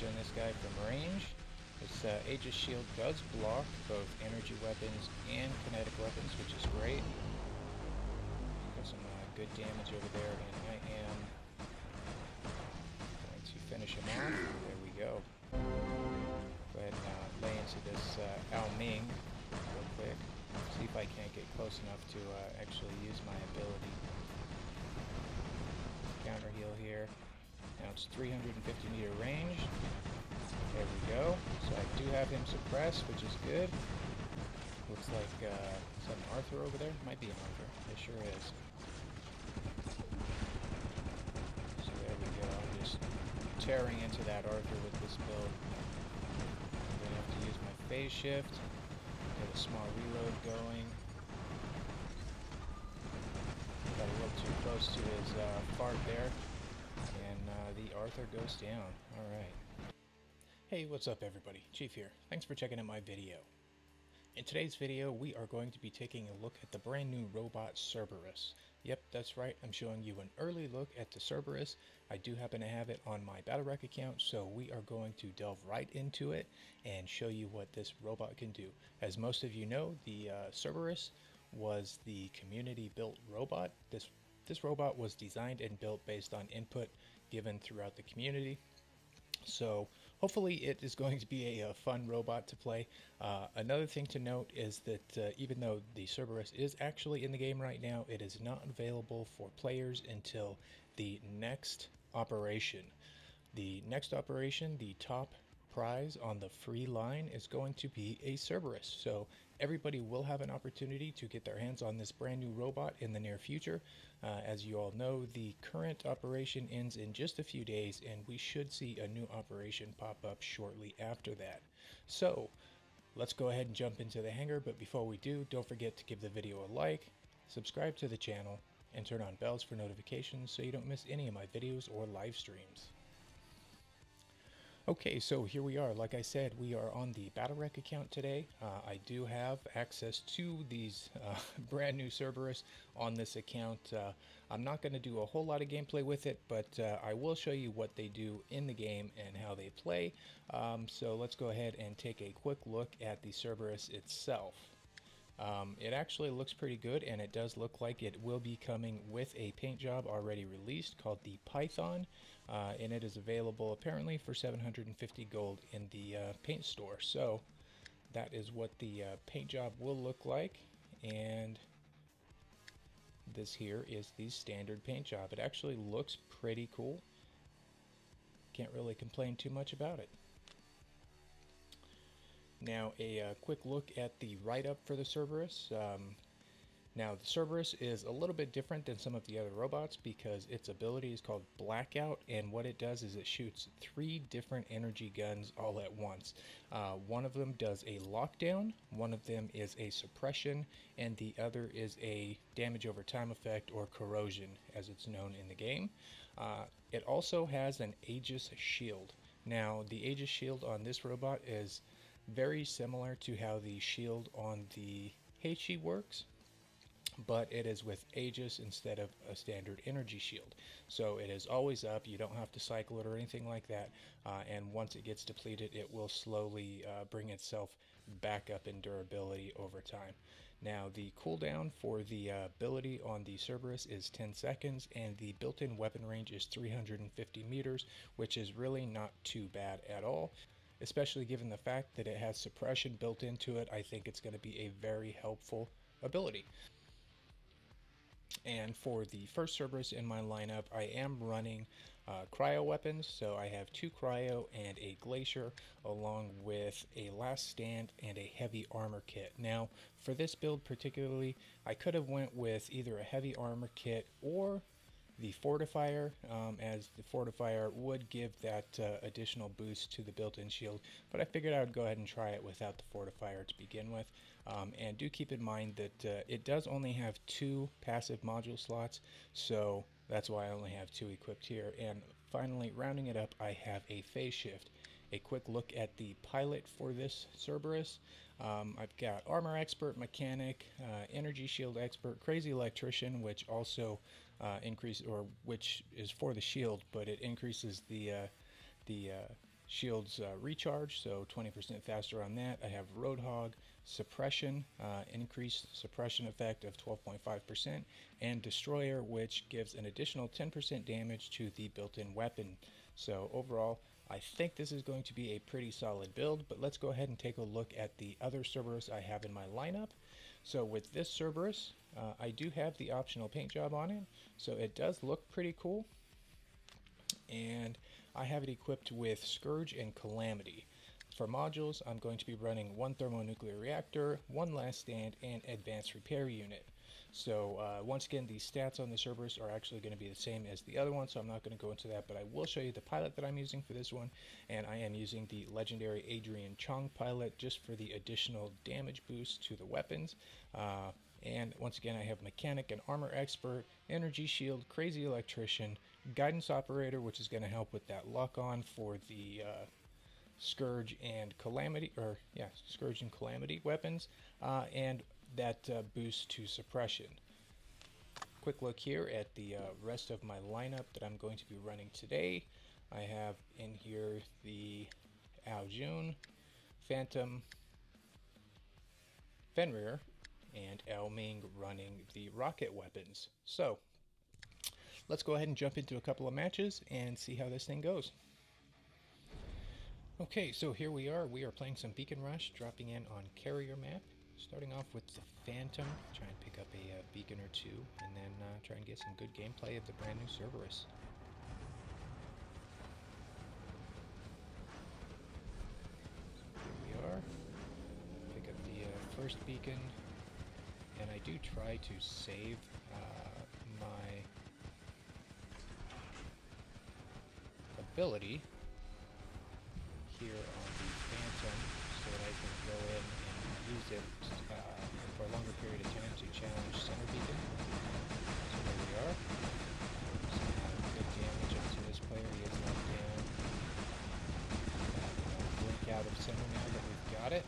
damage on this guy from range. This Aegis shield does block both energy weapons and kinetic weapons, which is great. Got some good damage over there, and I am going to finish him off. There we go. Go ahead and lay into this Al Ming real quick. See if I can't get close enough to actually use my ability. Counter heal here. Now it's 350 meter range. There we go. So I do have him suppressed, which is good. Looks like is that an Arthur over there? Might be an Arthur. It sure is. So there we go. I'm just tearing into that Arthur with this build. I'm going to have to use my phase shift. Get a small reload going. Got a little too close to his fart there. And the Arthur goes down. Alright. Hey, what's up everybody? Chief here. Thanks for checking out my video. In today's video, we are going to be taking a look at the brand new robot Cerberus. Yep, that's right, I'm showing you an early look at the Cerberus. I do happen to have it on my BattleRec account, so we are going to delve right into it and show you what this robot can do. As most of you know, the Cerberus was the community-built robot. This robot was designed and built based on input given throughout the community. So hopefully it is going to be a fun robot to play. Another thing to note is that even though the Cerberus is actually in the game right now, it is not available for players until the next operation. The next operation, the top prize on the free line, is going to be a Cerberus. So everybody will have an opportunity to get their hands on this brand new robot in the near future. As you all know, the current operation ends in just a few days, and we should see a new operation pop up shortly after that. So let's go ahead and jump into the hangar, but before we do, don't forget to give the video a like, subscribe to the channel, and turn on bells for notifications so you don't miss any of my videos or live streams. Okay, so here we are. Like I said, we are on the BattleRec account today. I do have access to these brand new Cerberus on this account. I'm not going to do a whole lot of gameplay with it, but I will show you what they do in the game and how they play. So let's go ahead and take a quick look at the Cerberus itself. It actually looks pretty good, and it does look like it will be coming with a paint job already released called the Python, and it is available apparently for 750 gold in the paint store. So that is what the paint job will look like, and this here is the standard paint job. It actually looks pretty cool. Can't really complain too much about it. Now a quick look at the write-up for the Cerberus. Now the Cerberus is a little bit different than some of the other robots because its ability is called Blackout, and what it does is it shoots 3 different energy guns all at once. One of them does a lockdown, one of them is a suppression, and the other is a damage over time effect, or corrosion as it's known in the game. It also has an Aegis shield. Now the Aegis shield on this robot is very similar to how the shield on the Heichi works, but it is with Aegis instead of a standard energy shield. So it is always up, you don't have to cycle it or anything like that, and once it gets depleted it will slowly bring itself back up in durability over time. Now the cooldown for the ability on the Cerberus is 10 seconds, and the built-in weapon range is 350 meters, which is really not too bad at all. Especially given the fact that it has suppression built into it, I think it's going to be a very helpful ability. And for the first Cerberus in my lineup, I am running cryo weapons, so I have 2 cryo and a glacier, along with a last stand and a heavy armor kit. Now, for this build particularly, I could have went with either a heavy armor kit or the fortifier, as the fortifier would give that additional boost to the built-in shield, but I figured I would go ahead and try it without the fortifier to begin with. And do keep in mind that it does only have 2 passive module slots, so that's why I only have 2 equipped here. And finally, rounding it up, I have a phase shift. A quick look at the pilot for this Cerberus. I've got armor expert, mechanic, energy shield expert, crazy electrician, which also which is for the shield, but it increases the Shields recharge, so 20% faster on that. I have Roadhog, Suppression, increased suppression effect of 12.5%, and Destroyer, which gives an additional 10% damage to the built-in weapon. So overall, I think this is going to be a pretty solid build, but let's go ahead and take a look at the other Cerberus I have in my lineup. So with this Cerberus, I do have the optional paint job on it, so it does look pretty cool. And I have it equipped with Scourge and Calamity. For modules, I'm going to be running one thermonuclear reactor, one last stand, and advanced repair unit. So once again, the stats on the Cerberus are actually going to be the same as the other one, so I'm not going to go into that, but I will show you the pilot that I'm using for this one, and I am using the legendary Adrian Chong pilot just for the additional damage boost to the weapons. And once again, I have Mechanic and Armor Expert, Energy Shield, Crazy Electrician, Guidance Operator, which is going to help with that lock-on for the Scourge and Calamity, weapons, and that boost to suppression. Quick look here at the rest of my lineup that I'm going to be running today. I have in here the Ao Jun, Phantom, Fenrir, and Al Ming running the rocket weapons. So let's go ahead and jump into a couple of matches and see how this thing goes. Okay, so here we are playing some Beacon Rush, dropping in on carrier map, starting off with the Phantom, try and pick up a beacon or two, and then try and get some good gameplay of the brand new Cerberus. So here we are, pick up the first beacon. And I do try to save my ability here on the Phantom so that I can go in and use it for a longer period of time to challenge center beacon. So there we are. So good damage onto this player. He is knocked down. Blink out of center now that we've got it.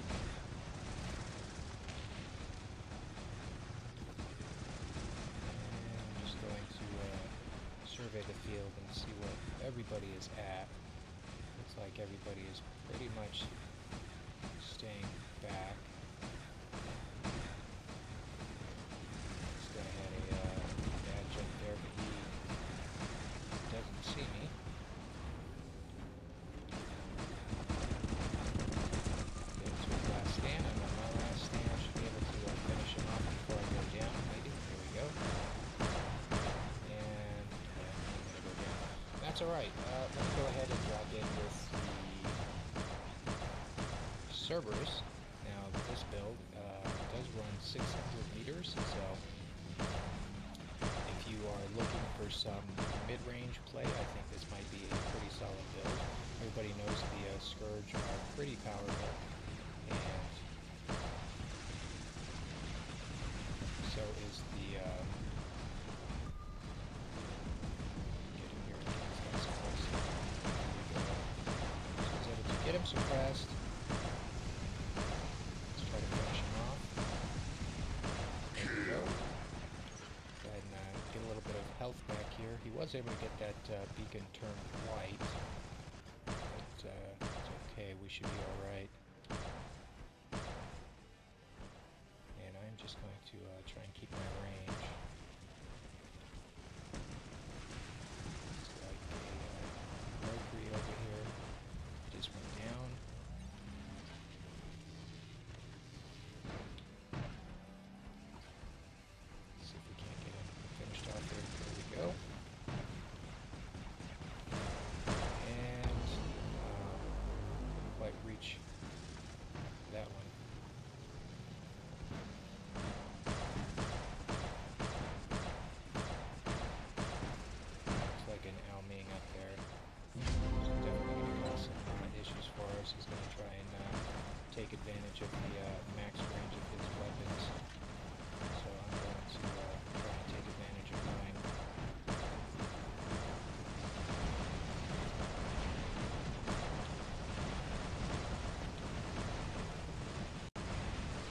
Survey the field and see where everybody is at. Looks like everybody is pretty much staying back. This guy had a bad jump there, but he doesn't see me. Get to his last stand, and on my last stand I should be able to finish him off before I go down, maybe. Here we go. That's alright, let's go ahead and drop in with the Cerberus. Now this build does run 600 meters, so if you are looking for some mid-range play, I think this might be a pretty solid build. Everybody knows the Scourge are pretty powerful, and so is the get him suppressed. Let's try to finish him off. There we go. Go ahead and get a little bit of health back here. He was able to get that beacon turned white, but it's okay. We should be alright. And I'm just going to try and keep my range. It's like a Mercury over here. This one down. Let's see if we can't get him finished off here. There we go. And didn't quite reach that one. Looks like an Ao Ming up there. Definitely going to cause some issues for us. He's going to try and take advantage of the max range of his weapons. So I'm going to try and take advantage of mine.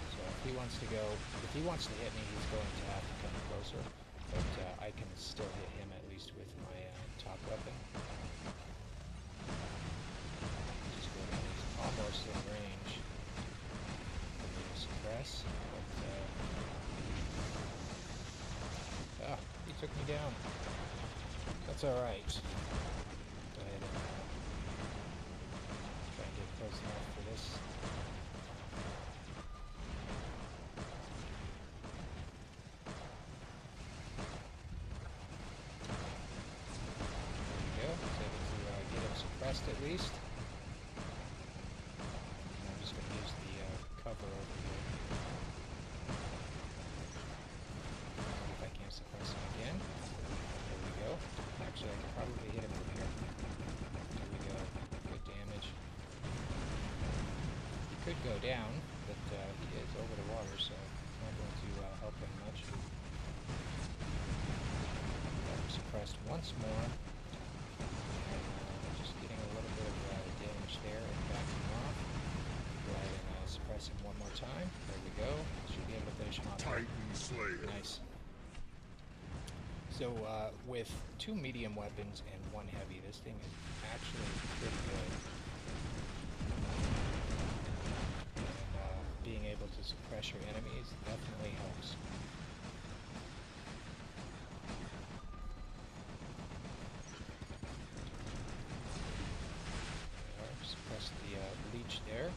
So if he wants to hit me, he's going to have to come closer. But I can still hit him at least with my top weapon. took me down. That's alright. Go ahead and try and get close enough for this. There we go. I was able to get him suppressed at least. And I'm just going to use the cover over here. See if I can't suppress him again. There we go. Actually, I can probably hit him from here. There we go. Good damage. He could go down, but he is over the water, so I'm not going to help him much. Got him suppressed once more. Just getting a little bit of damage there and backing off. Go ahead and suppress him one more time. There we go. Should be able to finish him off. Titan Slayer. Nice. So with two medium weapons and one heavy, this thing is actually pretty good. And, being able to suppress your enemies definitely helps. Right, suppress the leech there.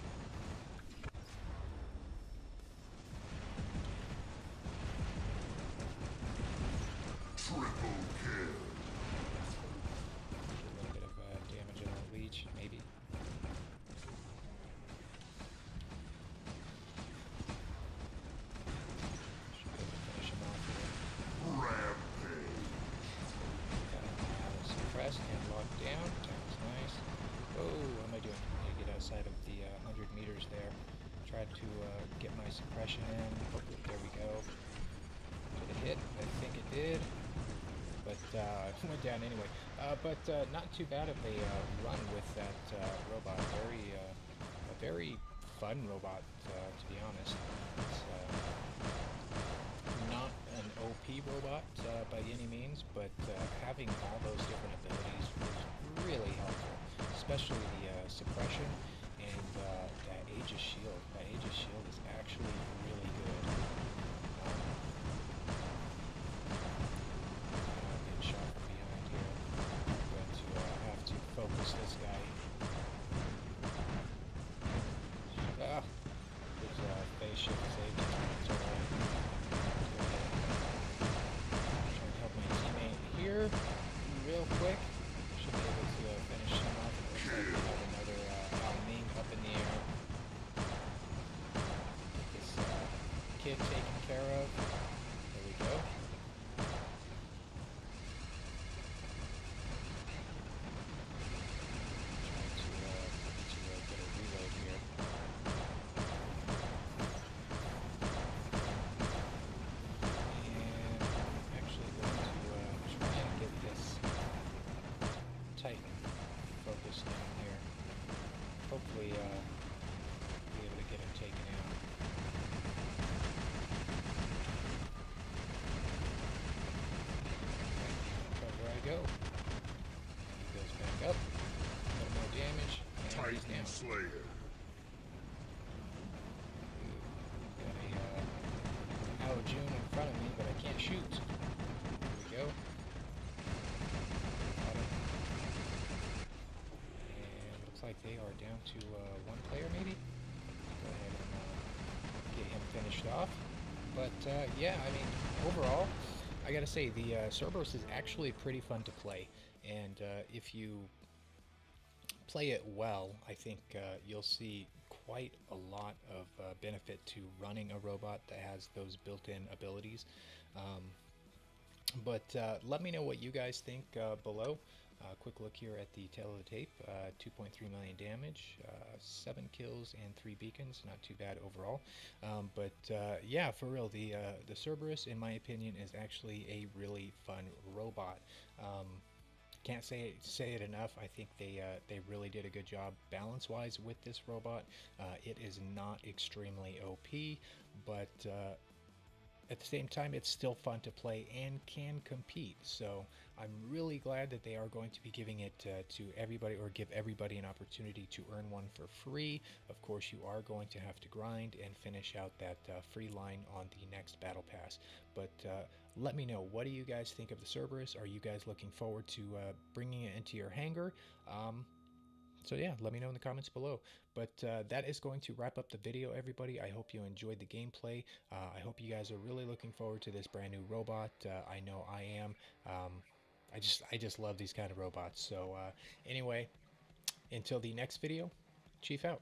Suppression in. There we go. Did it hit? I think it did. But it went down anyway. Not too bad of a run with that robot. A very fun robot, to be honest. It's not an OP robot by any means, but having all those different abilities was really helpful, especially the suppression. And that Aegis shield. That Aegis shield is actually really good. I'm getting shot from behind here. I'm going to have to focus this guy. Ah! His spaceship is able to try and help my teammate here real quick. Should be able to finish him off. It looks like another Al Ming up in the air. Get this kid taken care of. There we go. Trying to get a reload here. And I'm actually going to try and get this Titan focused down here. Hopefully, be able to get him taken out. There I go. He goes back up. A little more damage. And Titan Slayer. Got a Ao Jun in front of me, but I can't shoot. There we go. Looks like they are down to one player, maybe. Go ahead and get him finished off. But yeah, I mean, overall, I gotta say the Cerberus is actually pretty fun to play, and if you play it well, I think you'll see quite a lot of benefit to running a robot that has those built-in abilities. But let me know what you guys think below. Quick look here at the tail of the tape, 2.3 million damage, 7 kills and 3 beacons, not too bad overall. Yeah, for real, the Cerberus, in my opinion, is actually a really fun robot. Can't say it enough. I think they really did a good job balance-wise with this robot. It is not extremely OP, but at the same time, it's still fun to play and can compete. So I'm really glad that they are going to be giving it to everybody, or give everybody an opportunity to earn one for free. Of course, you are going to have to grind and finish out that free line on the next battle pass. But Let me know, what do you guys think of the Cerberus? Are you guys looking forward to bringing it into your hangar? So yeah, let me know in the comments below. But that is going to wrap up the video, everybody. I hope you enjoyed the gameplay. I hope you guys are really looking forward to this brand new robot. I know I am. I just love these kind of robots. So anyway, until the next video, Chief out.